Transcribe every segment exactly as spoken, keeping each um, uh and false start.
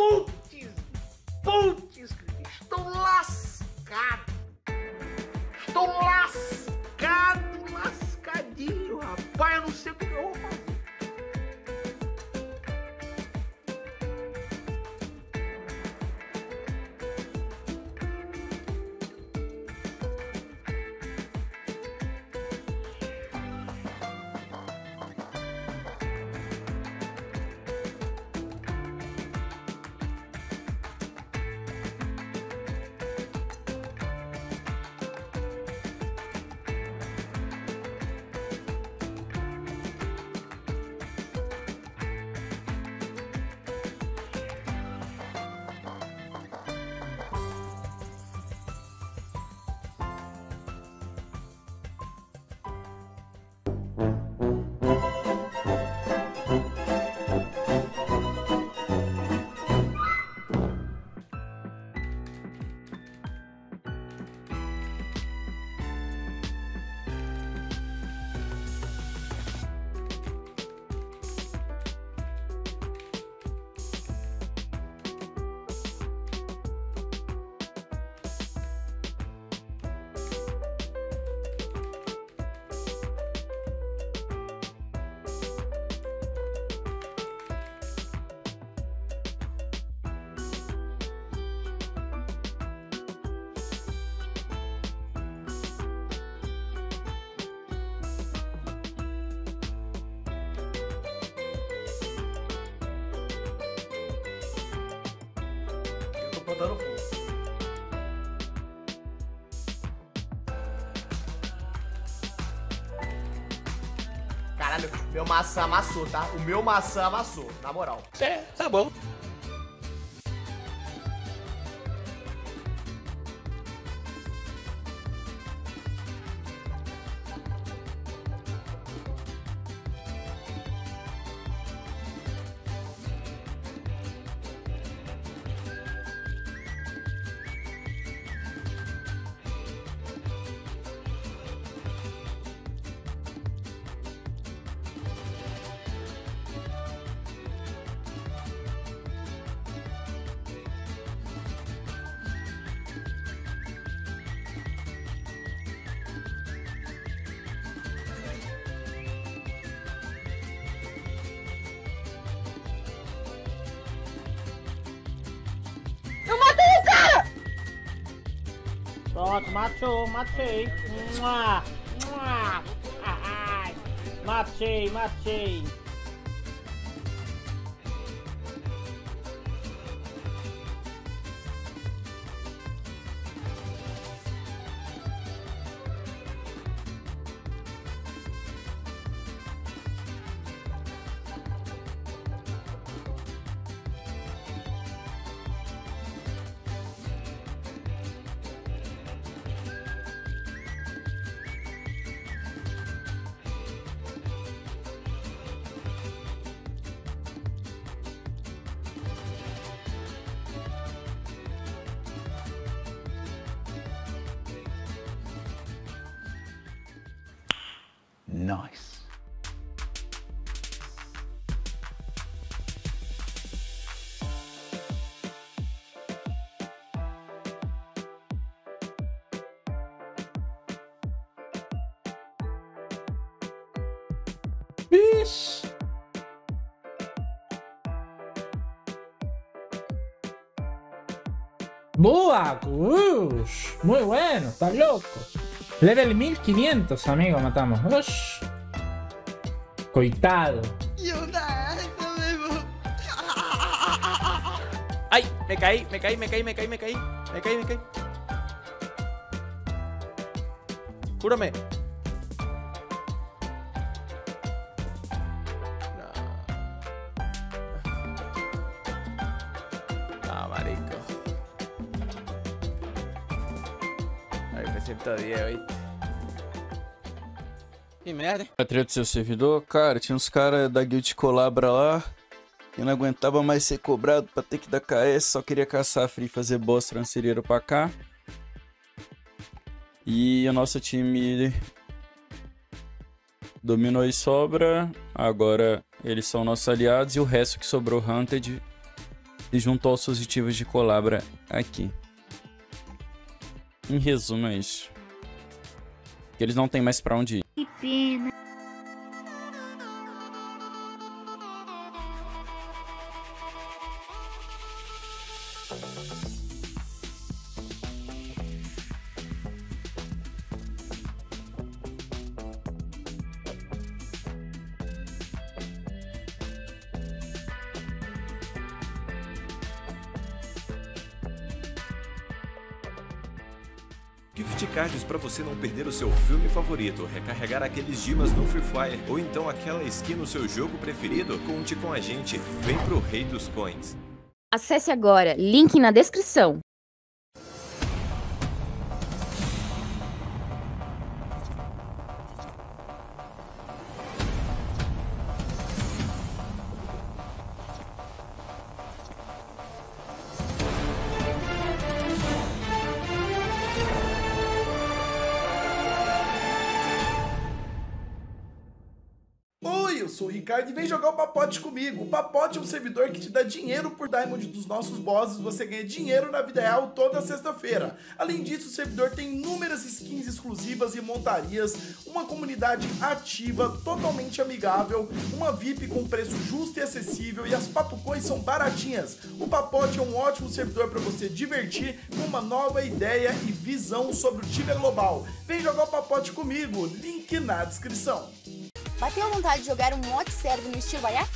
Putz, putz, estou lascado. Estou lascado, lascadinho, rapaz. Eu não sei o que eu vou fazer. Botando fogo. Caralho, meu maçã amassou, tá? O meu maçã amassou, na moral. É, tá bom. Pronto, matou, matei. Mua, mua, ai, matei, matei. Nice. Bicho. Boa, Gus. Muy bueno, está loco. Level mil quinientos, amigo, matamos. Ush. Coitado. Ay, me caí, me caí, me caí, me caí, me caí. Me caí, me caí. Júrame. Ah, marico. Aí, me sinto diez, oito. Que merda, hein? A treta do seu servidor, cara, tinha uns caras da Guild Colabra lá que não aguentava mais ser cobrado pra ter que dar K S, só queria caçar free e fazer boss transfereiro pra cá. E o nosso time dominou e sobra. Agora eles são nossos aliados e o resto que sobrou Hunted e juntou aos seus ativos de Colabra aqui. Em resumo, é isso. Porque eles não têm mais pra onde ir. Que pena. Gift cards para você não perder o seu filme favorito, recarregar aqueles gemas no Free Fire ou então aquela skin no seu jogo preferido? Conte com a gente, vem pro Rei dos Coins. Acesse agora, link na descrição. Eu sou o Ricardo e vem jogar o Papote comigo. O Papote é um servidor que te dá dinheiro por Diamond dos nossos bosses. Você ganha dinheiro na vida real toda sexta-feira. Além disso, o servidor tem inúmeras skins exclusivas e montarias, uma comunidade ativa, totalmente amigável, uma V I P com preço justo e acessível e as papocoins são baratinhas. O Papote é um ótimo servidor para você divertir com uma nova ideia e visão sobre o Tibia global. Vem jogar o Papote comigo, link na descrição. Bateu vontade de jogar um mod serve no estilo Bayak?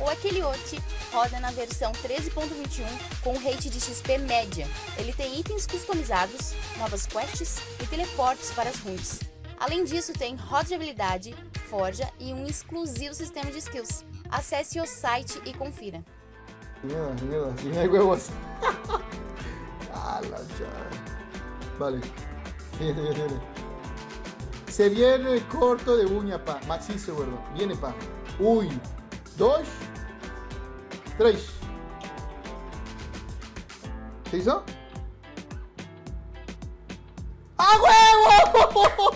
O Aquiliot roda na versão treze ponto vinte e um com um rate de X P média. Ele tem itens customizados, novas quests e teleportes para as runs. Além disso, tem roda de habilidade, forja e um exclusivo sistema de skills. Acesse o site e confira. Vale. Se viene corto de uña, pa. Macizo, ¿verdad? Viene, pa. Uy. Dos. Tres. ¿Se hizo? ¡A huevo!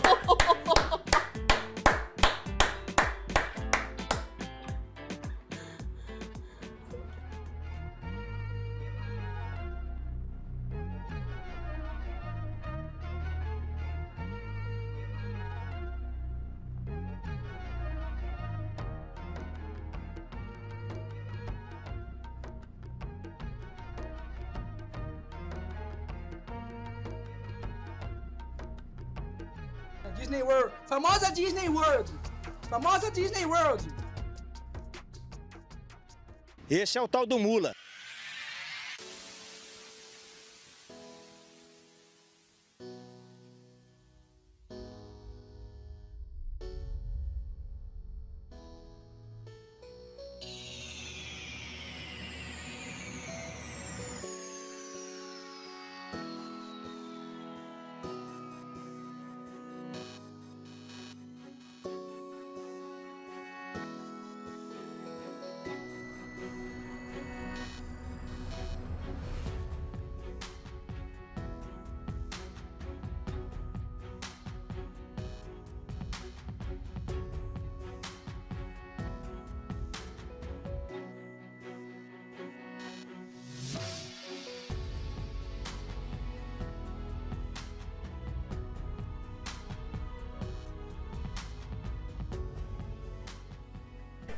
Disney World, famosa Disney World, famosa Disney World. Esse é o tal do Mula.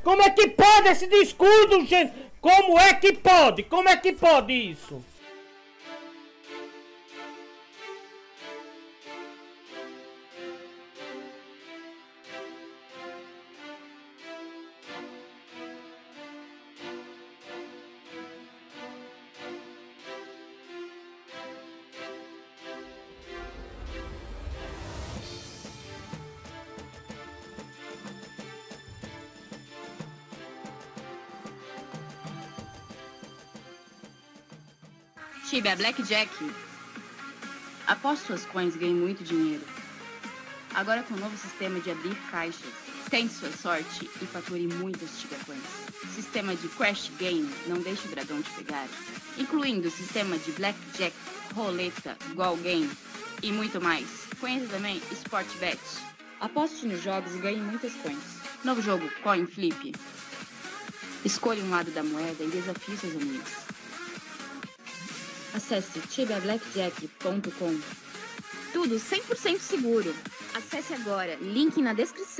Como é que pode esse descuido, gente? Como é que pode? Como é que pode isso? Tibia Blackjack. Aposto suas coins, ganhe muito dinheiro. Agora com o novo sistema de abrir caixas, tente sua sorte e fature muitas Tibia Coins. Sistema de Crash Game, não deixe o dragão te pegar. Incluindo o sistema de Blackjack, roleta, Goal Game e muito mais. Conheça também Sportbet. Aposte nos jogos e ganhe muitas coins. Novo jogo, Coin Flip. Escolha um lado da moeda e desafie seus amigos. Acesse tibia blackjack ponto com. Tudo cem por cento seguro. Acesse agora, link na descrição.